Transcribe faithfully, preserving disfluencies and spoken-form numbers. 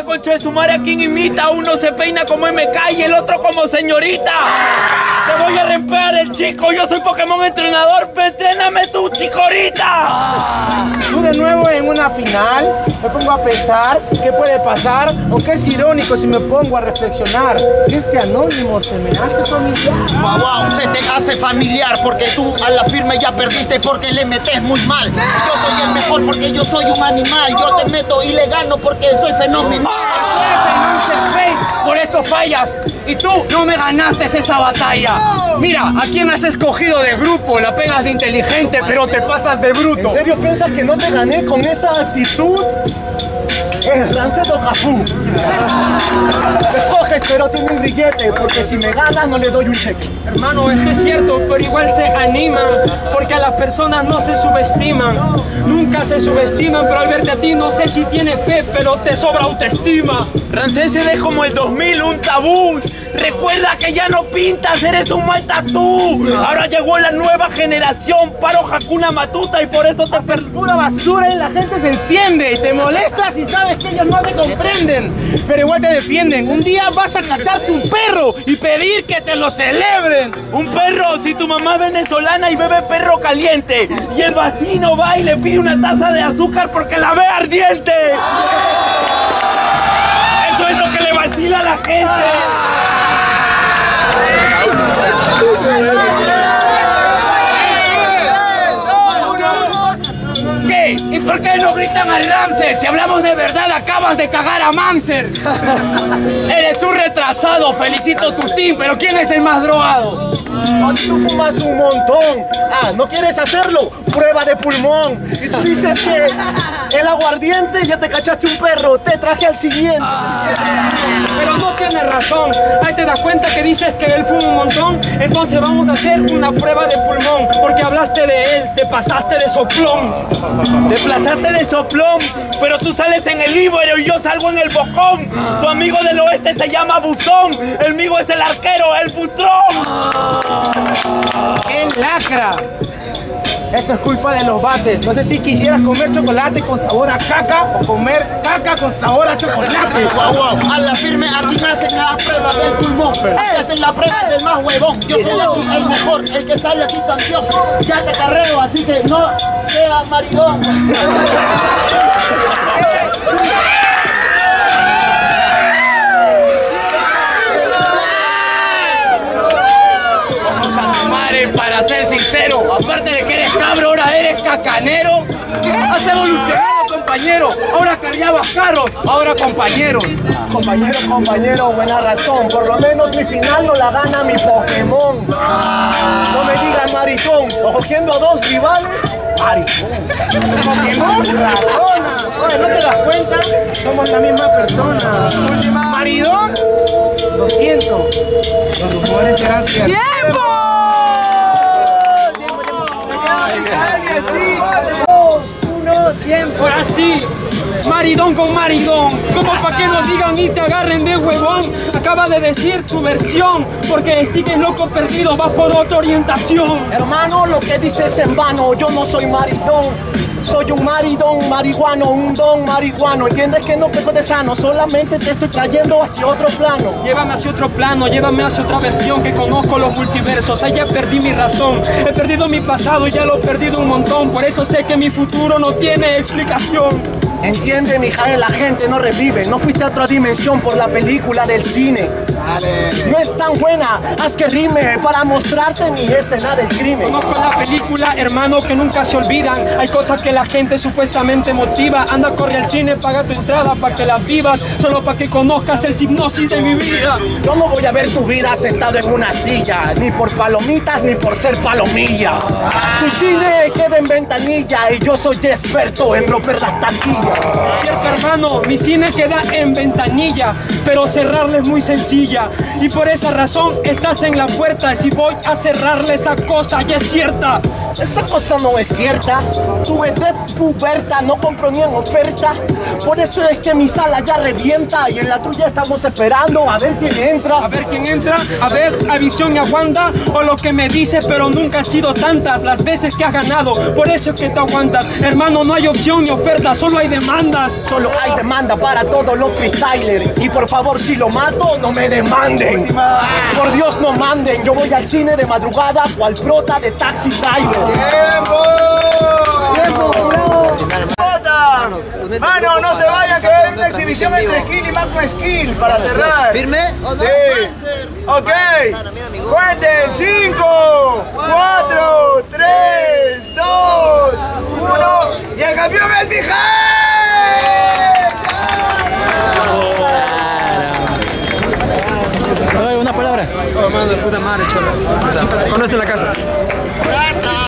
ese coche de su madre a quien imita. Uno se peina como M K y el otro como señorita. Te voy a rempear el chico. Yo soy Pokémon entrenador. Entréname tú, chicorita. Tú de nuevo en una final. Me pongo a pensar qué puede pasar. Aunque es irónico si me pongo a reflexionar. Este anónimo se me hace familiar. Wow, wow, se te hace familiar. Porque tú a la firme ya perdiste. Porque le metes muy mal. Yo soy el mejor porque yo soy un animal. Yo te meto y le gano porque soy fenomenal. Por eso fallas. Y tú no me ganaste esa batalla. Mira, ¿a quién has escogido de grupo? La pegas de inteligente, pero te pasas de bruto. ¿En serio piensas que no te gané con esa actitud? Es Rancedo Cafú. Me coges, pero tiene un billete. Porque si me ganas, no le doy un cheque. Hermano, esto es cierto, pero igual se anima. Porque a las personas no se subestiman. Nunca se subestiman, pero al verte a ti no sé si tiene fe, pero te sobra autoestima. Rancés, eres como el dos mil, un tabú. Recuerda que ya no pintas, eres un mal tatú. Ahora llegó la nueva generación, paro Hakuna Matuta y por eso te haces pura basura y la gente se enciende. Y te molestas y sabes que ellos no te comprenden, pero igual te defienden. Un día vas a cacharte un perro y pedir que te lo celebren. Un perro, si tu mamá es venezolana y bebe perro caliente, y el vecino va y le pide una taza de azúcar porque la ve ardiente. Eso es lo que le vacila a la gente. ¿Qué? ¿Y por qué no gritan al Ramsey? Si hablamos de verdad, acabas de cagar a Manser. Eres un retrasado, felicito tu team, pero ¿quién es el más drogado? Así tú fumas un montón. Ah, ¿no quieres hacerlo? Prueba de pulmón. Y tú dices que el aguardiente ya te cachaste un perro. Te traje al siguiente. Pero no tienes razón. Ahí te das cuenta que dices que él fuma un montón. Entonces vamos a hacer una prueba de pulmón. Porque hablaste de él, te pasaste de soplón. Te pasaste de soplón. Pero tú sales en el Ibero y yo salgo en el Bocón. Tu amigo del oeste se llama Buzón. El mío es el arquero, el Butrón. ¡Qué lacra! Eso es culpa de los bates. No sé si quisieras comer chocolate con sabor a caca o comer caca con sabor a chocolate. Wow, wow. A la firme aquí me hacen la prueba del pulmón. Aquí hacen la prueba del más huevón. Yo soy aquí el mejor, el que sale aquí campeón. Ya te carreo, así que no seas maricón. Para ser sincero, aparte de que eres cabro, ahora eres cacanero. Has evolucionado, compañero. Ahora cargabas carros, ahora compañeros. Compañero, compañero, buena razón. Por lo menos mi final no la gana mi Pokémon. No me digas maricón, cogiendo a dos rivales. Maricón. Pokémon razona. Oye, ¿no te das cuenta? Somos la misma persona. Maridón, lo siento. Los rumores serán ciertos. ¡Tiempo! Ahora sí, maridón con maridón, como para que lo digan y te agarren de huevón. Acaba de decir tu versión, porque Stick es loco perdido, vas por otra orientación. Hermano, lo que dices es en vano, yo no soy maridón. Soy un maridón, marihuano, un don marihuano. Entiendes que no peco de sano, solamente te estoy trayendo hacia otro plano. Llévame hacia otro plano, llévame hacia otra versión. Que conozco los multiversos, allá perdí mi razón. He perdido mi pasado, ya lo he perdido un montón. Por eso sé que mi futuro no tiene explicación. Entiende, Mijael, la gente no revive. No fuiste a otra dimensión por la película del cine. Dale. No es tan buena, haz que rime para mostrarte mi escena del crimen. Conozco la película, hermano, que nunca se olvidan. Hay cosas que la gente supuestamente motiva. Anda, corre al cine, paga tu entrada para que la vivas. Solo para que conozcas el hipnosis de mi vida. Yo no voy a ver tu vida sentado en una silla. Ni por palomitas, ni por ser palomilla. Ah. Tu cine queda en ventanilla y yo soy experto en romper las taquillas. Es cierto, hermano, mi cine queda en ventanilla, pero cerrarle es muy sencilla. Y por esa razón estás en la puerta. Si voy a cerrarle esa cosa, ya es cierta. Esa cosa no es cierta. Tu edad puberta no compro ni en oferta. Por eso es que mi sala ya revienta y en la tuya estamos esperando a ver quién entra. A ver quién entra, a ver a Visión y a Wanda o lo que me dices, pero nunca han sido tantas las veces que has ganado. Por eso es que te aguantas. Hermano, no hay opción ni oferta, solo hay demandas. Solo hay demanda para todos los freestylers. Y por favor, si lo mato, no me demanden. Por Dios, no manden. Yo voy al cine de madrugada o al prota de Taxi Driver. ¡Tiempo! ¡Tiempo, bravo! Mano, no se vaya, que hay una exhibición entre skill y macro skill para cerrar. ¿Firme? Sí. Ok. Cuenten. cinco, cuatro, tres, dos, uno. Y el campeón es Mijael.